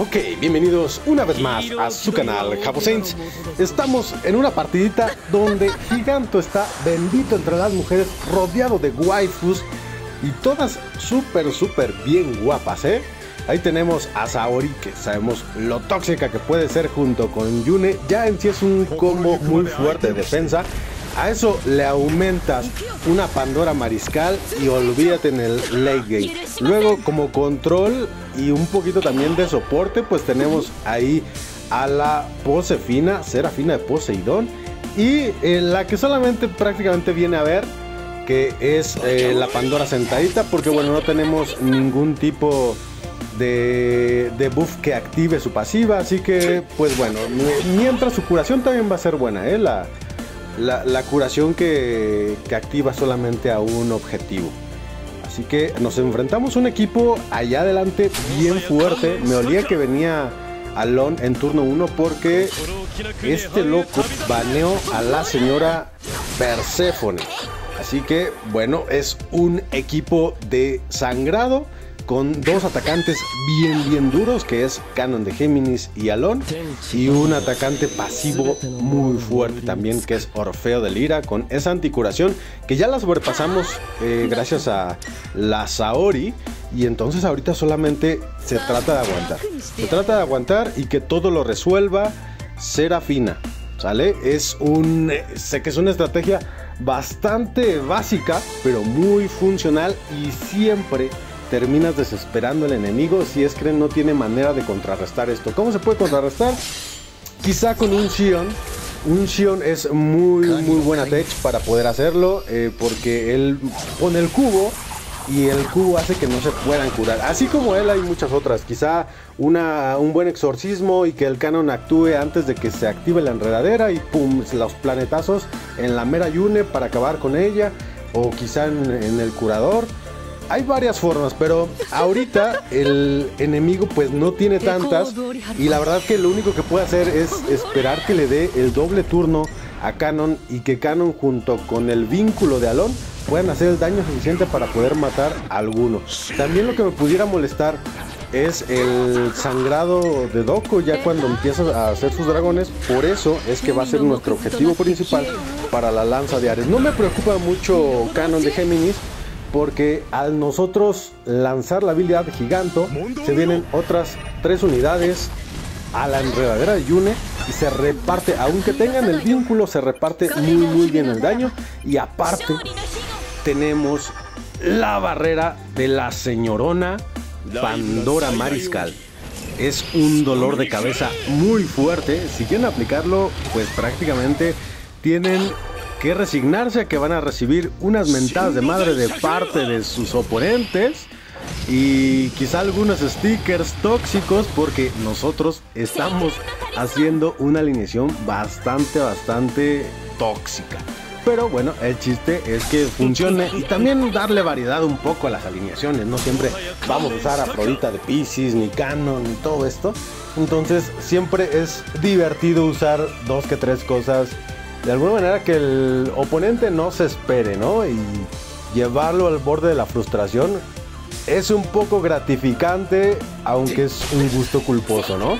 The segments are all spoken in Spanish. Ok, bienvenidos una vez más a su canal Havo Saints. Estamos en una partidita donde Giganto está bendito entre las mujeres, rodeado de waifus y todas súper bien guapas, ¿eh? Ahí tenemos a Saori, que sabemos lo tóxica que puede ser, junto con Yune. Ya en sí es un combo muy fuerte de defensa. A eso le aumentas una Pandora Mariscal y olvídate en el late game. Luego, como control y un poquito también de soporte, pues tenemos ahí a la Posefina, Serafina de Poseidón. Y la que solamente prácticamente viene a ver, que es la Pandora Sentadita, porque bueno, no tenemos ningún tipo de buff que active su pasiva, así que pues bueno, mientras su curación también va a ser buena, ¿eh? La curación que activa solamente a un objetivo. Así que nos enfrentamos a un equipo allá adelante bien fuerte. Me olía que venía Alone en turno 1 porque este loco baneó a la señora Perséfone. Así que bueno, es un equipo de sangrado con dos atacantes bien duros, que es Cannon de Géminis y Alone, y un atacante pasivo muy fuerte también, que es Orfeo de Lira, con esa anticuración que ya la sobrepasamos gracias a la Saori, y entonces ahorita solamente se trata de aguantar. Se trata de aguantar y que todo lo resuelva Serafina, ¿sale? Sé que es una estrategia bastante básica, pero muy funcional, y siempre terminas desesperando al enemigo si es que no tiene manera de contrarrestar esto. ¿Cómo se puede contrarrestar? Quizá con un Xion. Un Xion es muy buena tech para poder hacerlo, porque él pone el cubo y el cubo hace que no se puedan curar. Así como él hay muchas otras. Quizá un buen exorcismo y que el Canon actúe antes de que se active la enredadera y pum, los planetazos en la mera Yune para acabar con ella, o quizá en el curador. Hay varias formas, pero ahorita el enemigo pues no tiene tantas, y la verdad que lo único que puede hacer es esperar que le dé el doble turno a Cannon, y que Cannon junto con el vínculo de Alone puedan hacer el daño suficiente para poder matar a alguno. También lo que me pudiera molestar es el sangrado de Doko ya cuando empieza a hacer sus dragones. Por eso es que va a ser nuestro objetivo principal para la lanza de Ares. No me preocupa mucho Cannon de Géminis, porque al nosotros lanzar la habilidad de Giganto, se vienen otras 3 unidades a la enredadera de Yune y se reparte, aunque tengan el vínculo, se reparte muy bien el daño. Y aparte tenemos la barrera de la señorona Pandora Mariscal. Es un dolor de cabeza muy fuerte. Si quieren aplicarlo, pues prácticamente tienen que resignarse a que van a recibir unas mentadas de madre de parte de sus oponentes y quizá algunos stickers tóxicos, porque nosotros estamos haciendo una alineación bastante tóxica. Pero bueno, el chiste es que funcione, y también darle variedad un poco a las alineaciones. No siempre vamos a usar a Florita de Pisces, ni Cannon, ni todo esto. Entonces siempre es divertido usar 2 que 3 cosas, de alguna manera que el oponente no se espere, ¿no? Y llevarlo al borde de la frustración es un poco gratificante, aunque es un gusto culposo, ¿no?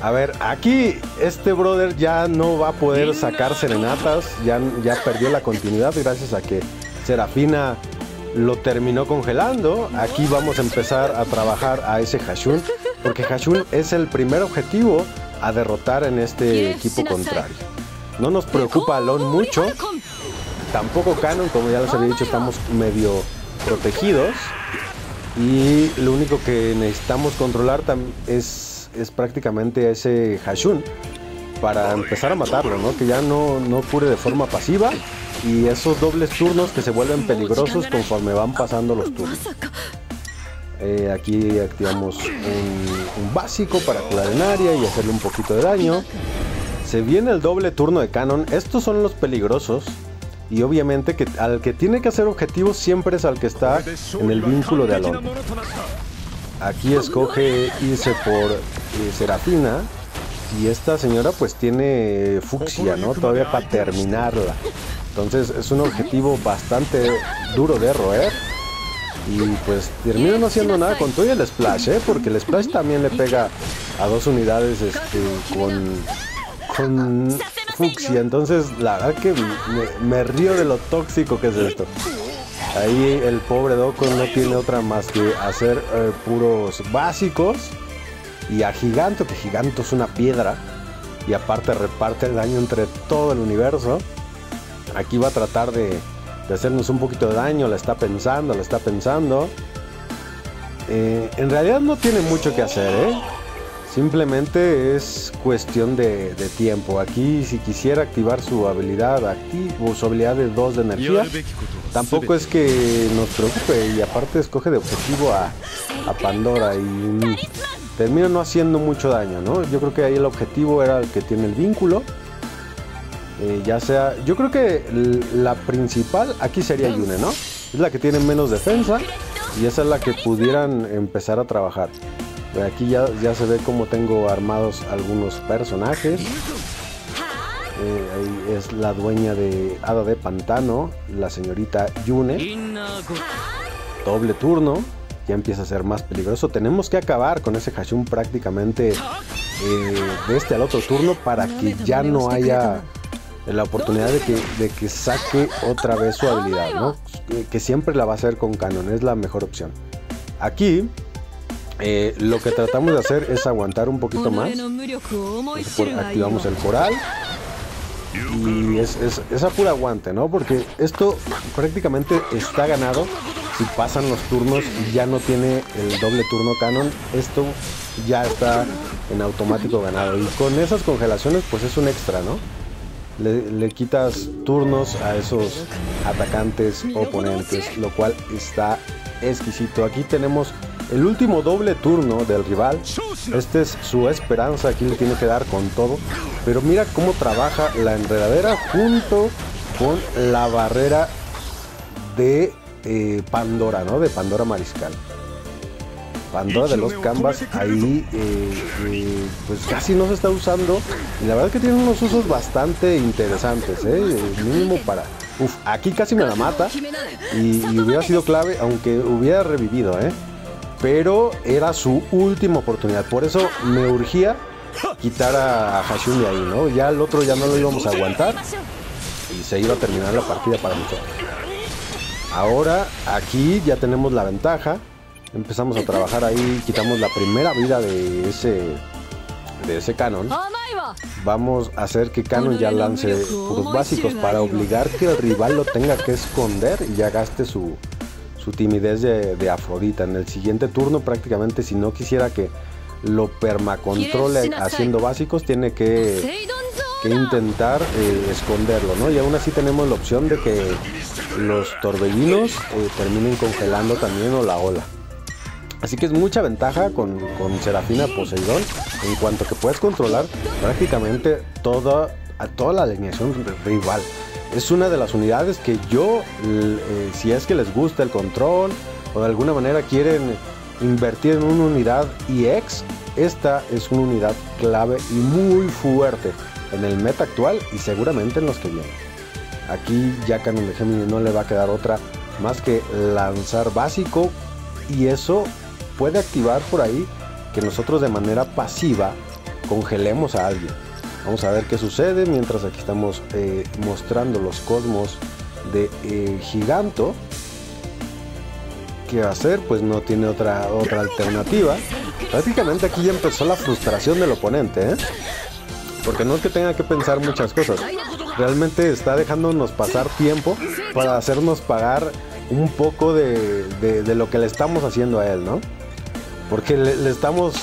A ver, aquí este brother ya no va a poder sacar serenatas, ya perdió la continuidad gracias a que Serafina lo terminó congelando. Aquí vamos a empezar a trabajar a ese Shun, porque Shun es el primer objetivo a derrotar en este equipo contrario. No nos preocupa Alone mucho, tampoco Cannon, como ya les había dicho, estamos medio protegidos. Y lo único que necesitamos controlar es prácticamente ese Shun para empezar a matarlo, ¿no? Que ya no cure de forma pasiva, y esos dobles turnos que se vuelven peligrosos conforme van pasando los turnos. Aquí activamos un básico para curar en área y hacerle un poquito de daño. Se viene el doble turno de Cannon. Estos son los peligrosos, y obviamente que al que tiene que hacer objetivos siempre es al que está en el vínculo de Alone. Aquí escoge irse por Serafina, y esta señora pues tiene Fuxia, ¿no? Todavía para terminarla. Entonces es un objetivo bastante duro de roer. Y pues termina no haciendo nada con todo y el Splash, porque el Splash también le pega a dos unidades con Fuxi. Entonces la verdad que me río de lo tóxico que es esto. Ahí el pobre Doko no tiene otra más que hacer puros básicos. Y a Giganto, que Giganto es una piedra. Y aparte reparte el daño entre todo el universo. Aquí va a tratar de hacernos un poquito de daño. La está pensando, la está pensando. En realidad no tiene mucho que hacer, Simplemente es cuestión de tiempo. Aquí si quisiera activar su habilidad o su habilidad de 2 de energía, tampoco es que nos preocupe. Y aparte escoge de objetivo a Pandora y termina no haciendo mucho daño, ¿no? Yo creo que ahí el objetivo era el que tiene el vínculo. Ya sea, yo creo que la principal aquí sería Yune, ¿no? Es la que tiene menos defensa y esa es la que pudieran empezar a trabajar. Aquí ya se ve cómo tengo armados algunos personajes. Ahí es la dueña de Hada de Pantano, la señorita Yune. Doble turno, ya empieza a ser más peligroso. Tenemos que acabar con ese Hashun prácticamente de este al otro turno para que ya no haya la oportunidad de que saque otra vez su habilidad, ¿no? Que siempre la va a hacer con Cannon, es la mejor opción. Aquí lo que tratamos de hacer es aguantar un poquito más. Activamos el coral y es a pura aguante, ¿no? Porque esto prácticamente está ganado. Si pasan los turnos y ya no tiene el doble turno Cannon, esto ya está en automático ganado. Y con esas congelaciones pues es un extra, ¿no? Le quitas turnos a esos atacantes oponentes, lo cual está exquisito. Aquí tenemos el último doble turno del rival. Este es su esperanza, aquí le tiene que dar con todo. Pero mira cómo trabaja la enredadera junto con la barrera de Pandora, ¿no? De Pandora Mariscal. Pandora de los Canvas ahí pues casi no se está usando y la verdad es que tiene unos usos bastante interesantes, mínimo para... Uf, aquí casi me la mata y hubiera sido clave aunque hubiera revivido, pero era su última oportunidad, por eso me urgía quitar a Hashun de ahí, ¿no? Ya el otro ya no lo íbamos a aguantar y se iba a terminar la partida para nosotros. Ahora aquí ya tenemos la ventaja. Empezamos a trabajar ahí, quitamos la primera vida de ese Cannon. Vamos a hacer que Cannon ya lance puros básicos para obligar que el rival lo tenga que esconder y ya gaste su timidez de Afrodita. En el siguiente turno prácticamente, si no quisiera que lo permacontrole haciendo básicos, tiene que intentar esconderlo, ¿no? Y aún así tenemos la opción de que los torbellinos terminen congelando también o la ola. Así que es mucha ventaja con Serafina de Poseidón en cuanto que puedes controlar prácticamente toda la alineación rival. Es una de las unidades que yo, si es que les gusta el control o de alguna manera quieren invertir en una unidad EX, esta es una unidad clave y muy fuerte en el meta actual y seguramente en los que vienen. Aquí ya Cannon de Géminis no le va a quedar otra más que lanzar básico y eso puede activar por ahí que nosotros de manera pasiva congelemos a alguien. Vamos a ver qué sucede mientras aquí estamos mostrando los cosmos de Giganto. ¿Qué va a hacer? Pues no tiene otra alternativa. Prácticamente aquí ya empezó la frustración del oponente, porque no es que tenga que pensar muchas cosas, realmente está dejándonos pasar tiempo para hacernos pagar un poco de lo que le estamos haciendo a él, ¿no? Porque le estamos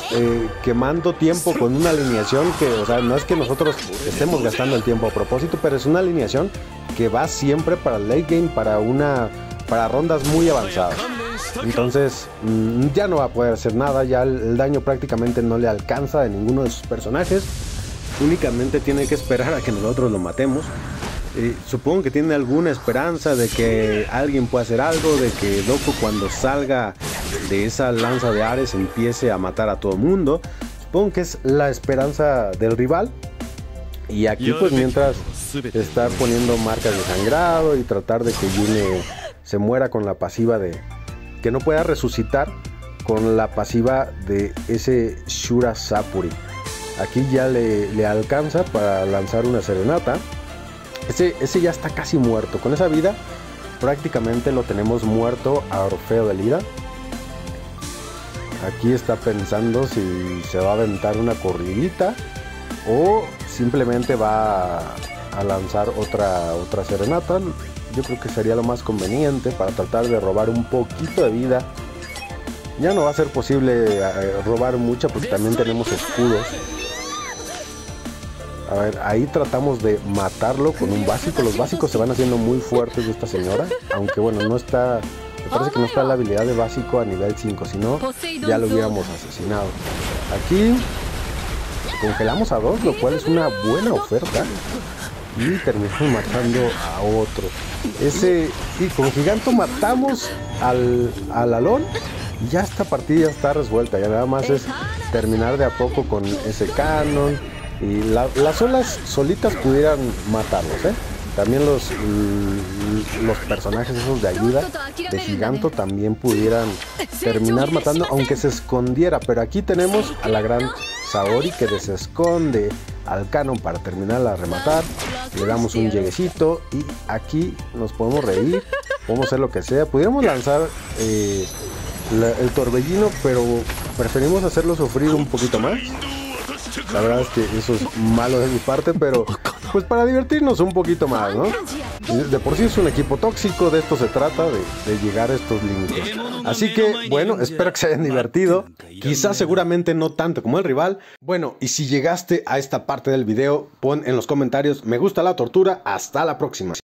quemando tiempo con una alineación que, o sea, no es que nosotros estemos gastando el tiempo a propósito, pero es una alineación que va siempre para el late game, para rondas muy avanzadas. Entonces ya no va a poder hacer nada, ya el daño prácticamente no le alcanza de ninguno de sus personajes. Únicamente tiene que esperar a que nosotros lo matemos. Supongo que tiene alguna esperanza de que alguien pueda hacer algo, de que Doko cuando salga de esa lanza de Ares empiece a matar a todo el mundo. Supongo que es la esperanza del rival. Y aquí pues mientras estar poniendo marcas de sangrado y tratar de que Yune se muera con la pasiva de, que no pueda resucitar con la pasiva de ese Shura Sapuri. Aquí ya le alcanza para lanzar una serenata. Ese ya está casi muerto. Con esa vida prácticamente lo tenemos muerto a Orfeo de Lira. Aquí está pensando si se va a aventar una corridita o simplemente va a lanzar otra serenata. Yo creo que sería lo más conveniente para tratar de robar un poquito de vida. Ya no va a ser posible robar mucha porque también tenemos escudos. A ver, ahí tratamos de matarlo con un básico. Los básicos se van haciendo muy fuertes de esta señora. Aunque bueno, no está... Me parece que no está la habilidad de básico a nivel 5. Si no, ya lo hubiéramos asesinado. Aquí congelamos a dos, lo cual es una buena oferta. Y terminamos matando a otro. Y con Giganto matamos al Alone. Ya esta partida está resuelta. Ya nada más es terminar de a poco con ese Cannon. Y las olas solitas pudieran matarlos, ¿eh? También los personajes esos de ayuda de Giganto también pudieran terminar matando, aunque se escondiera. Pero aquí tenemos a la gran Saori que desesconde al Cannon para terminar a rematar. Le damos un lleguecito y aquí nos podemos reír, podemos hacer lo que sea. Pudiéramos lanzar el torbellino, pero preferimos hacerlo sufrir un poquito más. La verdad es que eso es malo de mi parte, pero pues para divertirnos un poquito más, ¿no? De por sí es un equipo tóxico, de esto se trata, de llegar a estos límites. Así que, bueno, espero que se hayan divertido. Quizás seguramente no tanto como el rival. Bueno, y si llegaste a esta parte del video, pon en los comentarios me gusta la tortura. Hasta la próxima.